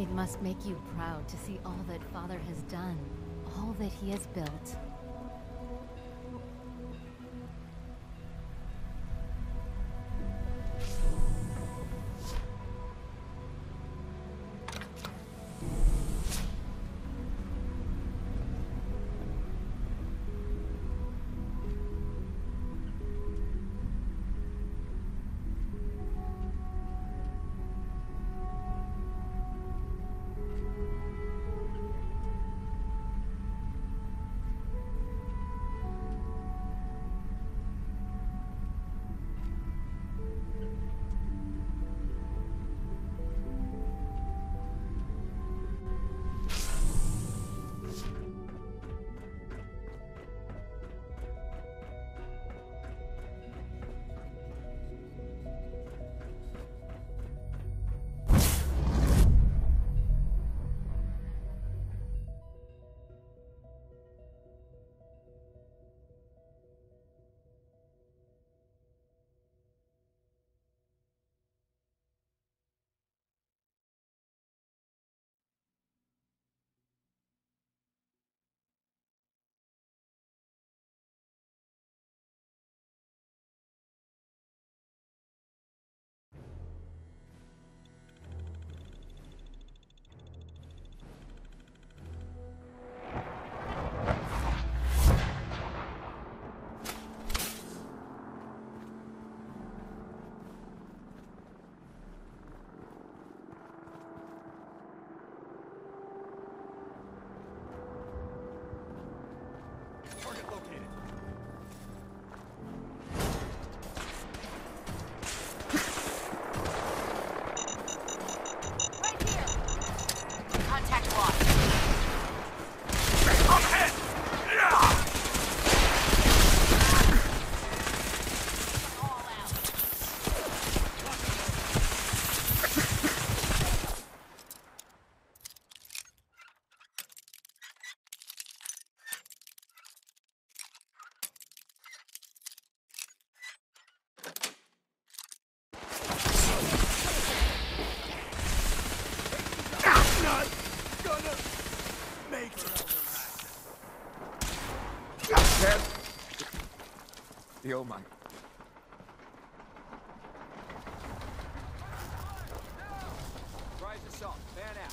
It must make you proud to see all that Father has done, all that he has built. Oh my. Rise us up. Man out.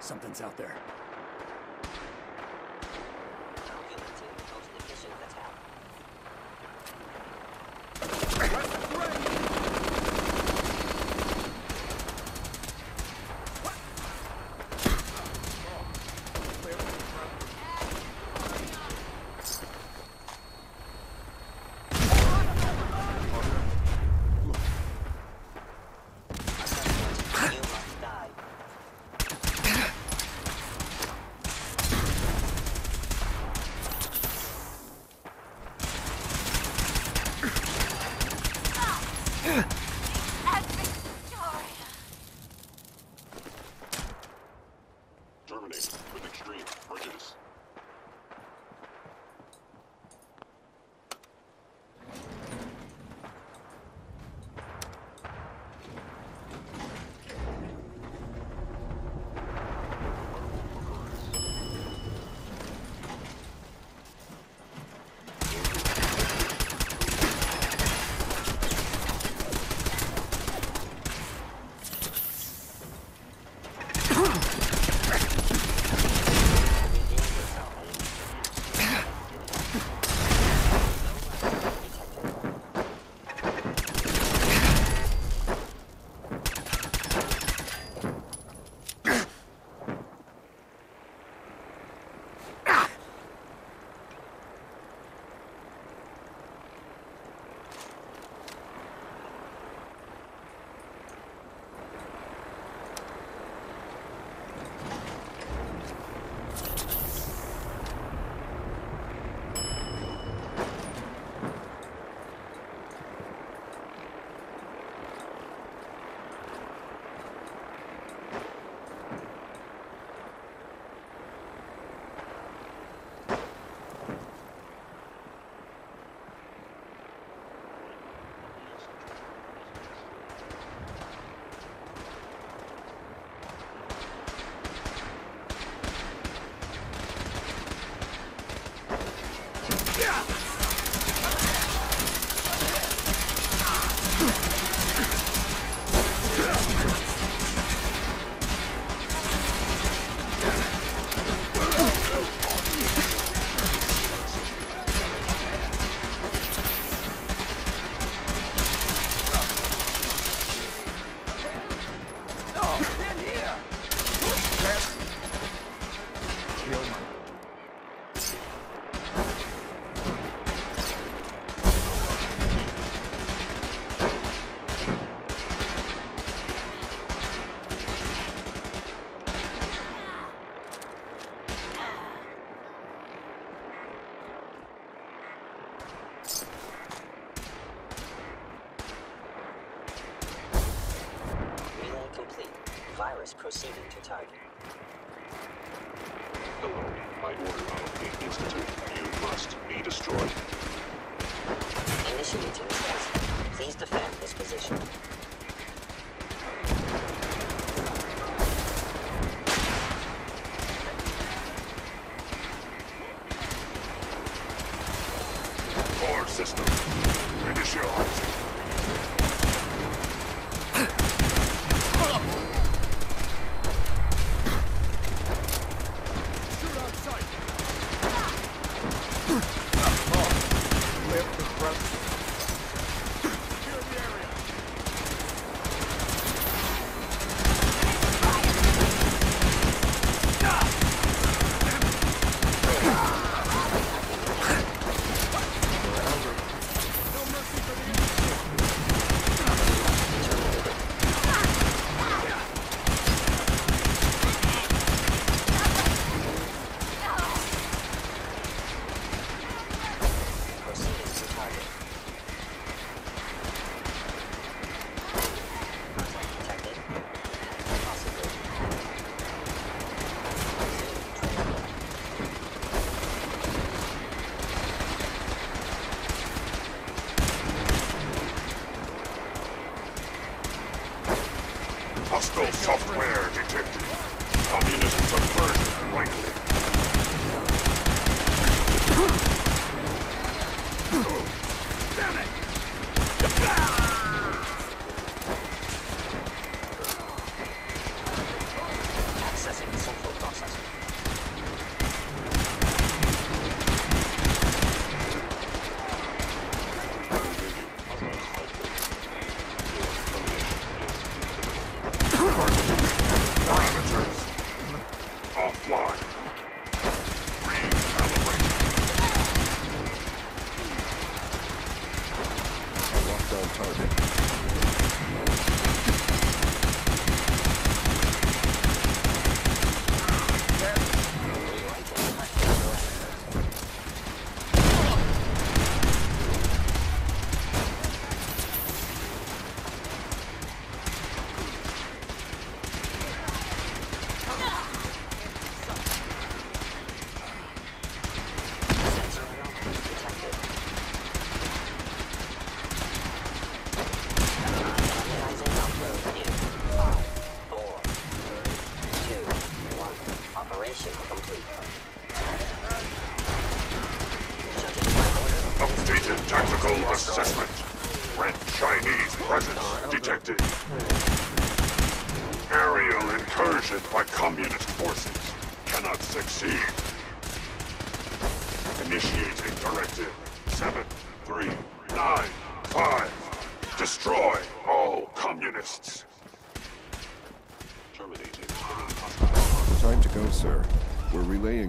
Something's out there. Proceeding to target. Hello, by order of the Institute, you must be destroyed. Initiating assessment. Please defend this position. Core system, initialized. Software detected. Communism subversion likely. Damn it! Accessing the central processor.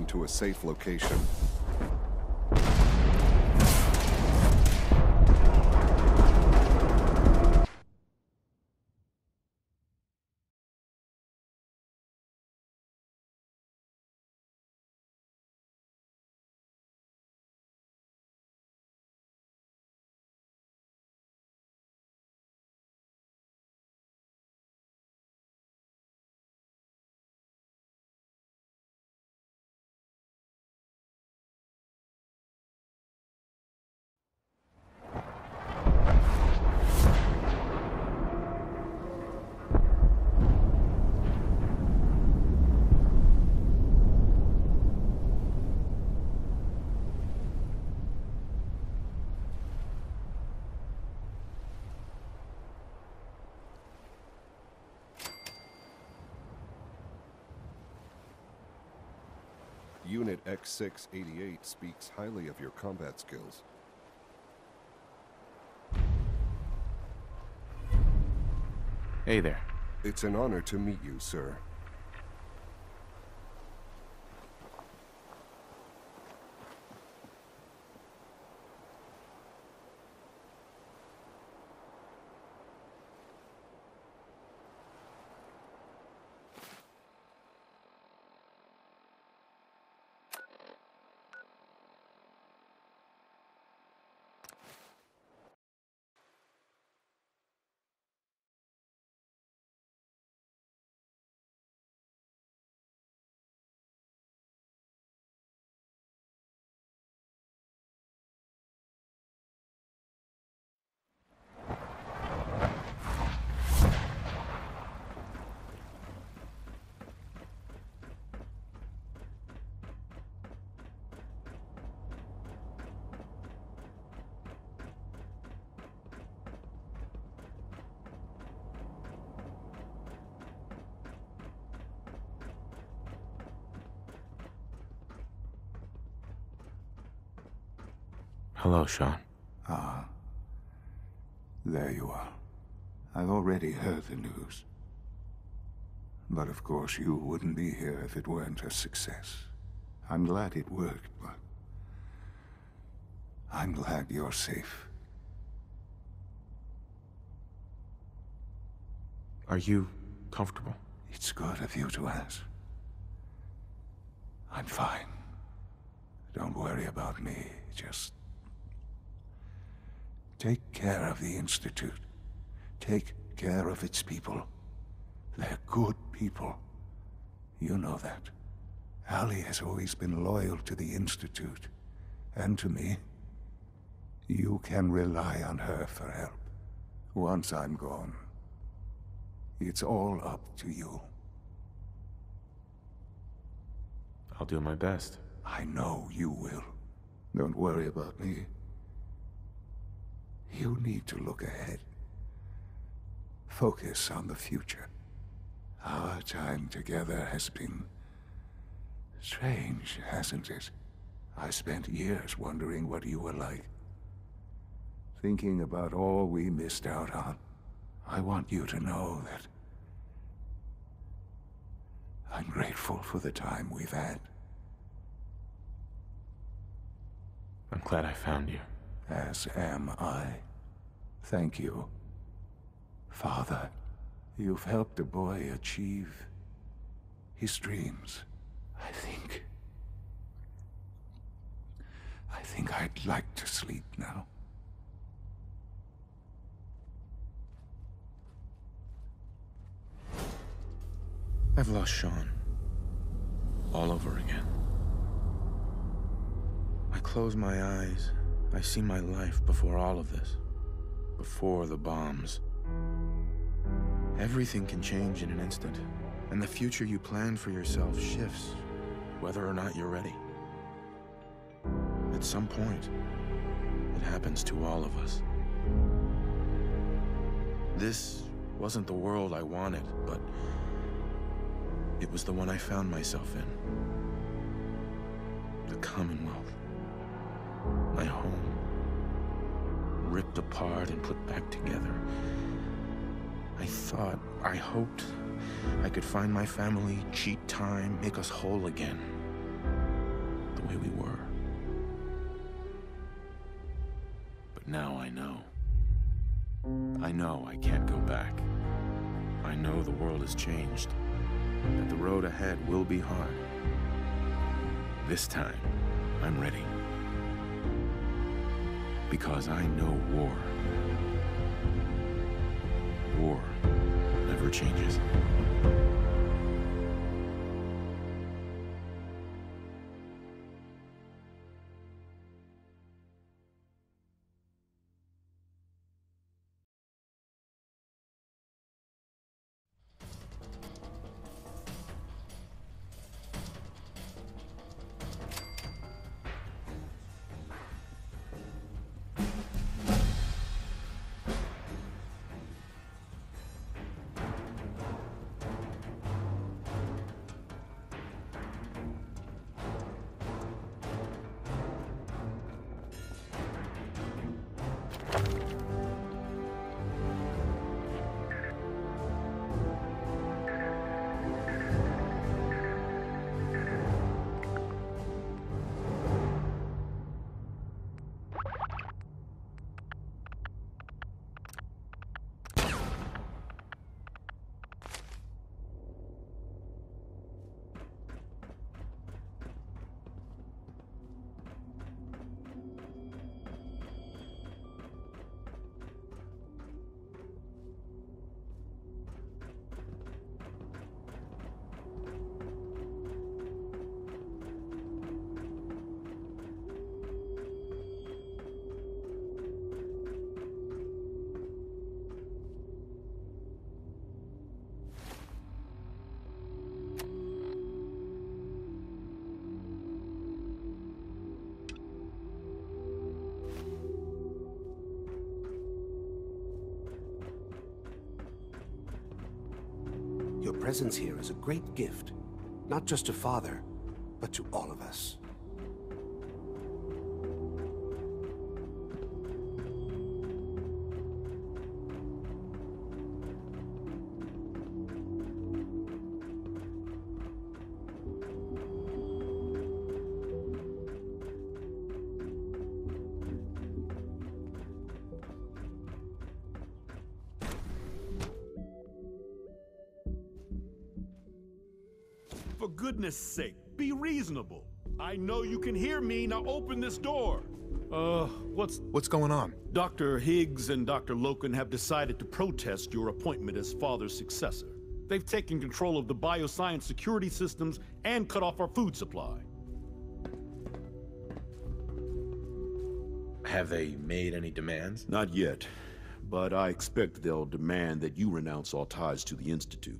To a safe location. Unit X-688 speaks highly of your combat skills. Hey there. It's an honor to meet you, sir. Hello, Sean. Ah. There you are. I've already heard the news. But of course you wouldn't be here if it weren't a success. I'm glad it worked, but... I'm glad you're safe. Are you comfortable? It's good of you to ask. I'm fine. Don't worry about me, just... take care of the Institute. Take care of its people. They're good people. You know that. Ali has always been loyal to the Institute. And to me. You can rely on her for help. Once I'm gone, it's all up to you. I'll do my best. I know you will. Don't worry about me. You need to look ahead. Focus on the future. Our time together has been... strange, hasn't it? I spent years wondering what you were like. Thinking about all we missed out on. I want you to know that... I'm grateful for the time we've had. I'm glad I found you. As am I. Thank you. Father, you've helped a boy achieve his dreams. I think I'd like to sleep now. I've lost Sean. All over again. I close my eyes. I see my life before all of this, before the bombs. Everything can change in an instant, and the future you plan for yourself shifts, whether or not you're ready. At some point, it happens to all of us. This wasn't the world I wanted, but it was the one I found myself in. The Commonwealth. My home, ripped apart and put back together. I thought, I hoped, I could find my family, cheat time, make us whole again, the way we were. But now I know. I know I can't go back. I know the world has changed, that the road ahead will be hard. This time, I'm ready. Because I know war. War never changes. presence here is a great gift, not just to Father, but to all of us. For goodness sake, be reasonable. I know you can hear me, now open this door. What's going on? Dr. Higgs and Dr. Loken have decided to protest your appointment as Father's successor. They've taken control of the bioscience security systems and cut off our food supply. Have they made any demands? Not yet, but I expect they'll demand that you renounce all ties to the Institute.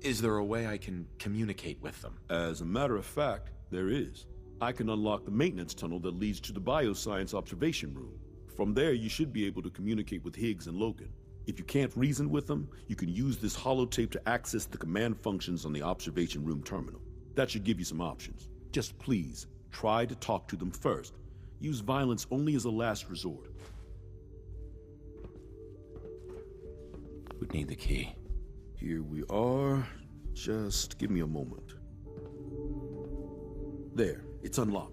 Is there a way I can communicate with them? As a matter of fact, there is. I can unlock the maintenance tunnel that leads to the bioscience observation room. From there, you should be able to communicate with Higgs and Loken. If you can't reason with them, you can use this holotape to access the command functions on the observation room terminal. That should give you some options. Just please, try to talk to them first. Use violence only as a last resort. Would need the key. Here we are. Just give me a moment. There, it's unlocked.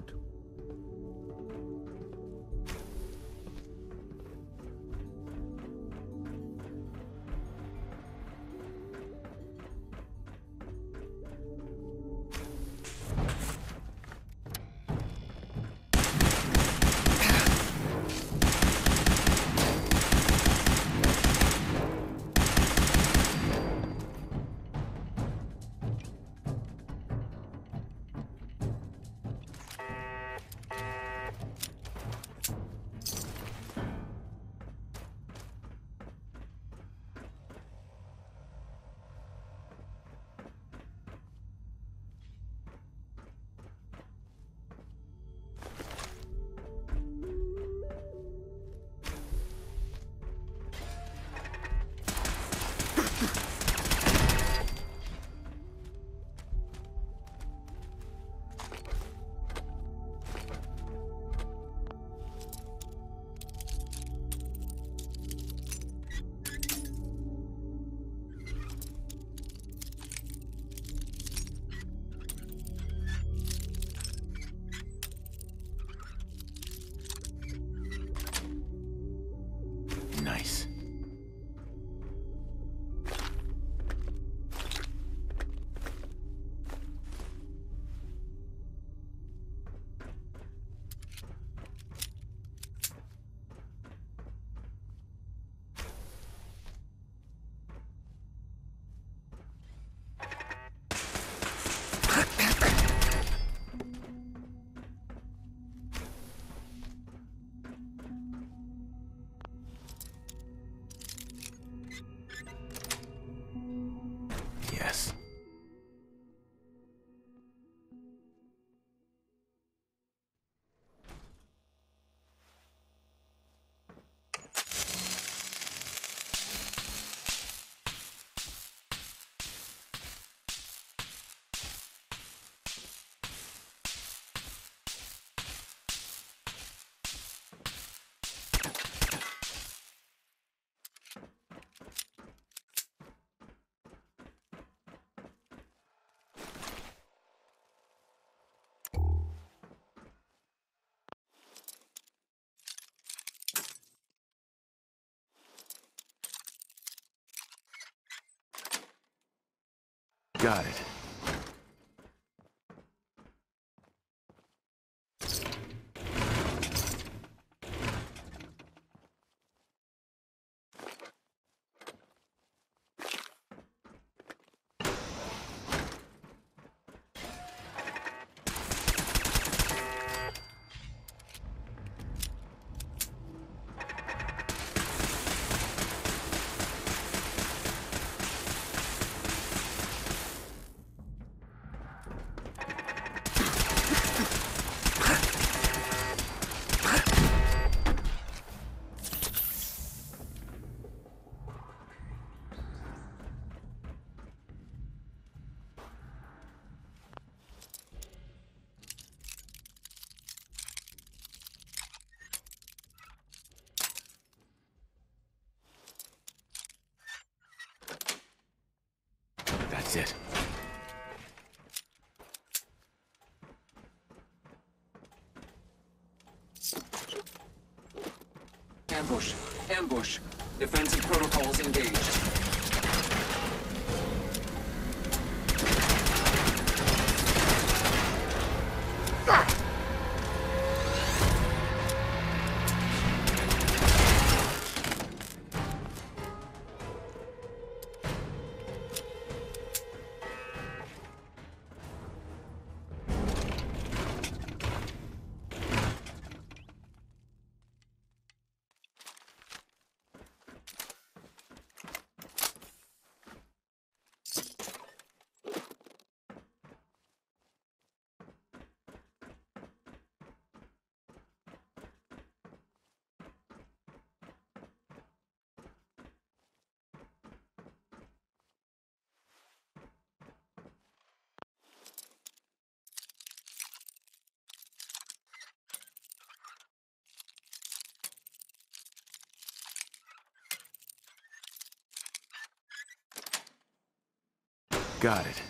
Got it. That's it. Ambush. Ambush. Defensive protocols engaged. Got it.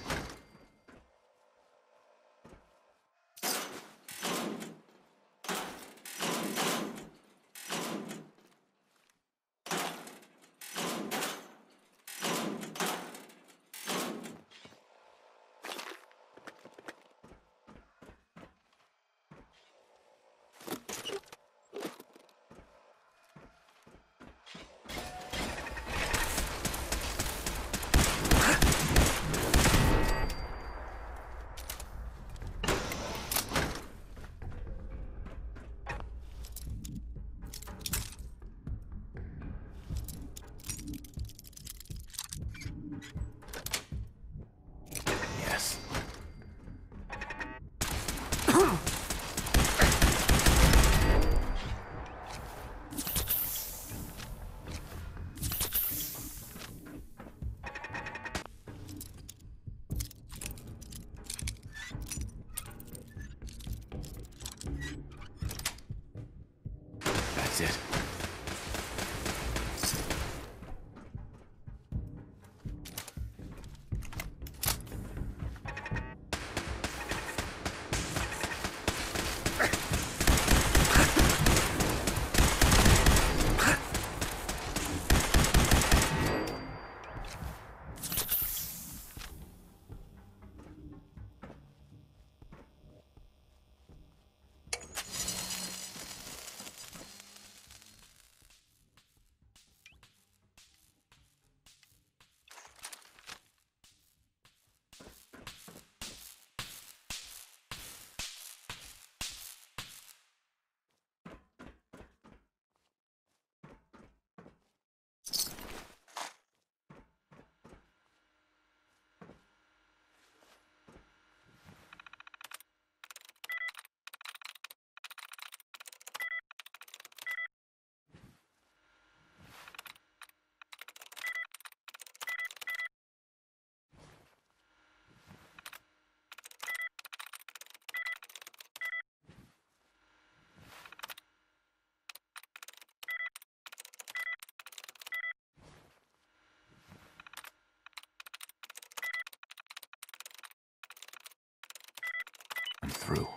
Through.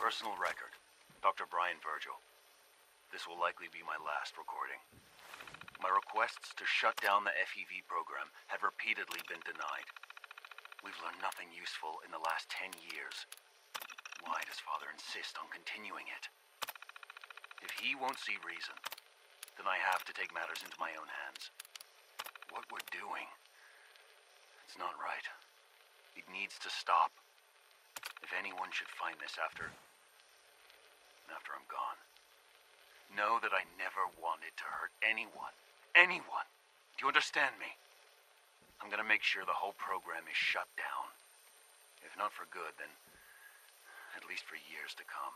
Personal record, Dr. Brian Virgil. This will likely be my last recording. My requests to shut down the FEV program have repeatedly been denied. We've learned nothing useful in the last 10 years. Why does Father insist on continuing it? If he won't see reason, then I have to take matters into my own hands. What we're doing, it's not right. It needs to stop. If anyone should find this after I'm gone. Know that I never wanted to hurt anyone. Anyone. Do you understand me? I'm gonna make sure the whole program is shut down. If not for good, then at least for years to come.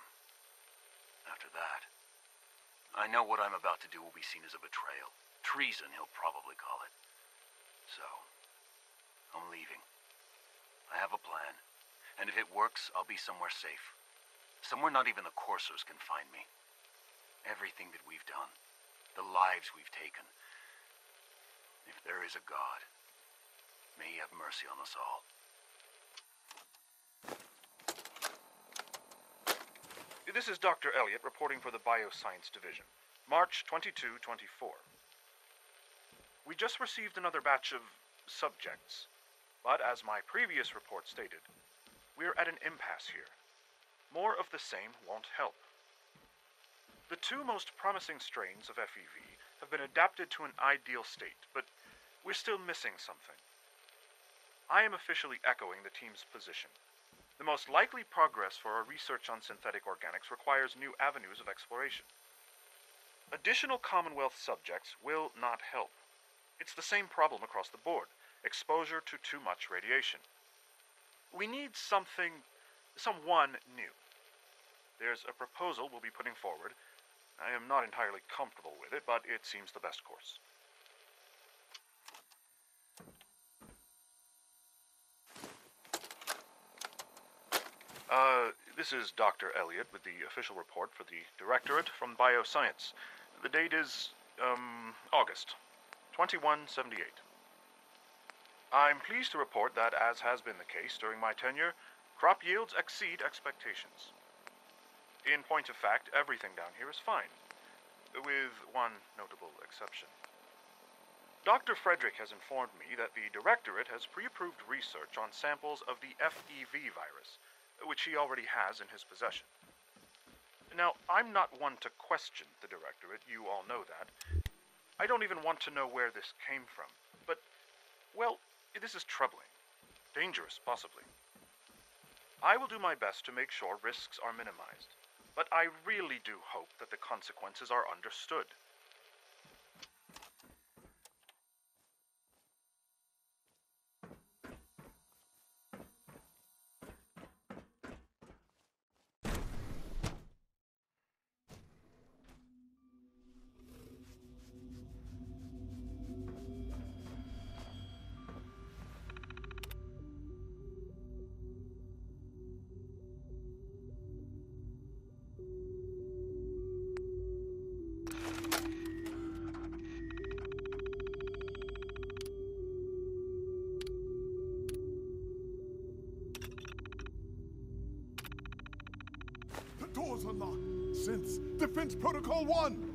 After that, I know what I'm about to do will be seen as a betrayal. Treason, he'll probably call it. So, I'm leaving. I have a plan. And if it works, I'll be somewhere safe. Somewhere not even the Corsairs can find me. Everything that we've done, the lives we've taken. If there is a God, may he have mercy on us all. This is Dr. Elliot reporting for the Bioscience Division. March 22, 24. We just received another batch of subjects, but as my previous report stated, we're at an impasse here. More of the same won't help. The two most promising strains of FEV have been adapted to an ideal state, but we're still missing something. I am officially echoing the team's position. The most likely progress for our research on synthetic organics requires new avenues of exploration. Additional Commonwealth subjects will not help. It's the same problem across the board, exposure to too much radiation. We need someone new. There's a proposal we'll be putting forward. I am not entirely comfortable with it, but it seems the best course. This is Dr. Elliot with the official report for the Directorate from Bioscience. The date is, August 2178. I'm pleased to report that, as has been the case during my tenure, crop yields exceed expectations. In point of fact, everything down here is fine, with one notable exception. Dr. Frederick has informed me that the Directorate has pre-approved research on samples of the FEV virus, which he already has in his possession. Now, I'm not one to question the Directorate, you all know that. I don't even want to know where this came from, but, well, this is troubling. Dangerous, possibly. I will do my best to make sure risks are minimized, but I really do hope that the consequences are understood. Doors unlocked. Since Defense Protocol 1.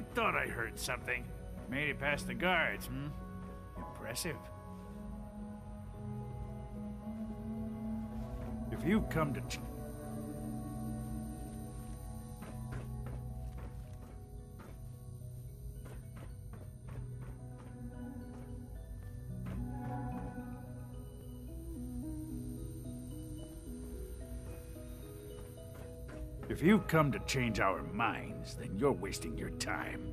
I thought I heard something. Made it past the guards, hmm? Impressive. If you come to... If you come to change our minds, then you're wasting your time.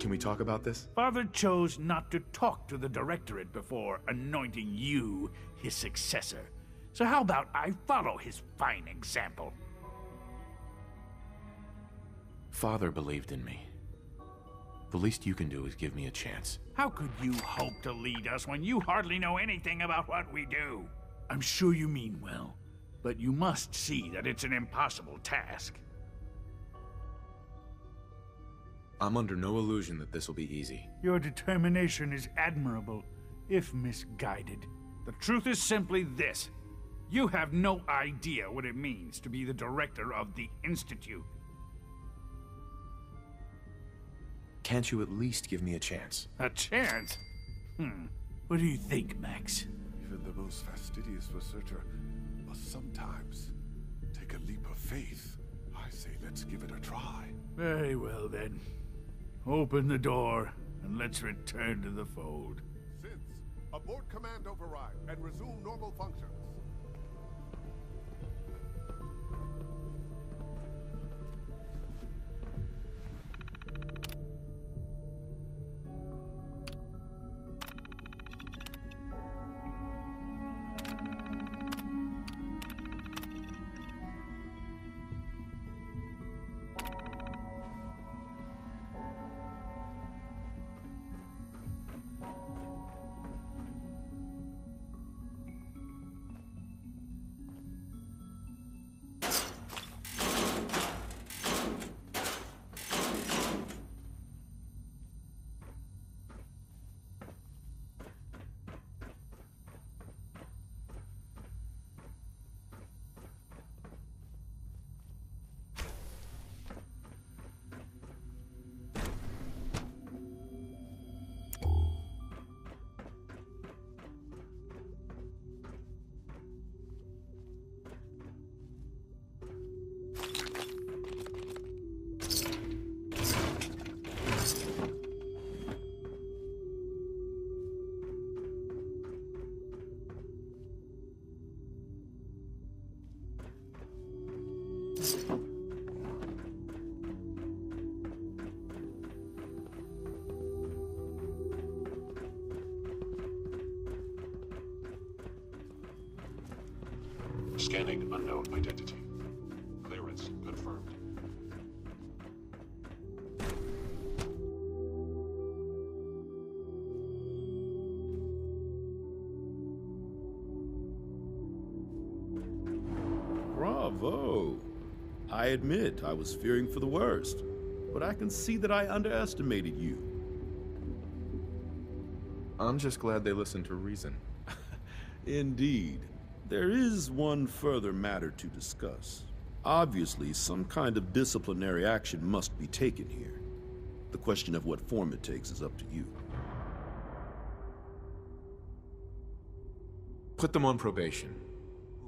Can we talk about this? Father chose not to talk to the Directorate before anointing you his successor. So how about I follow his fine example? Father believed in me. The least you can do is give me a chance. How could you hope to lead us when you hardly know anything about what we do? I'm sure you mean well, but you must see that it's an impossible task. I'm under no illusion that this will be easy. Your determination is admirable, if misguided. The truth is simply this. You have no idea what it means to be the director of the Institute. Can't you at least give me a chance? A chance? What do you think, Max? Even the most fastidious researcher must sometimes take a leap of faith. I say let's give it a try. Very well then. Open the door and let's return to the fold. Since, abort command override and resume normal functions. Scanning unknown identity. Clearance confirmed. Bravo! I admit I was fearing for the worst, but I can see that I underestimated you. I'm just glad they listened to reason. Indeed. There is one further matter to discuss. Obviously, some kind of disciplinary action must be taken here. The question of what form it takes is up to you. Put them on probation.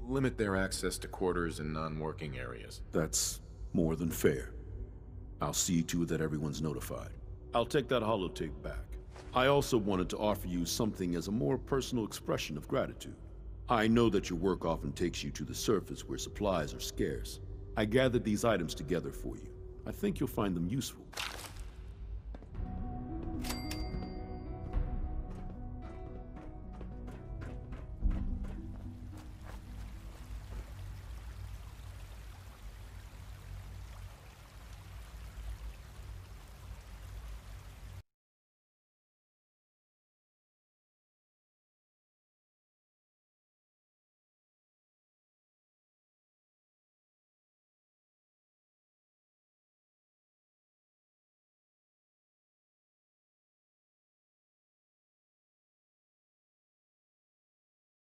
Limit their access to quarters and non-working areas. That's more than fair. I'll see to it that everyone's notified. I'll take that holotape back. I also wanted to offer you something as a more personal expression of gratitude. I know that your work often takes you to the surface where supplies are scarce. I gathered these items together for you. I think you'll find them useful.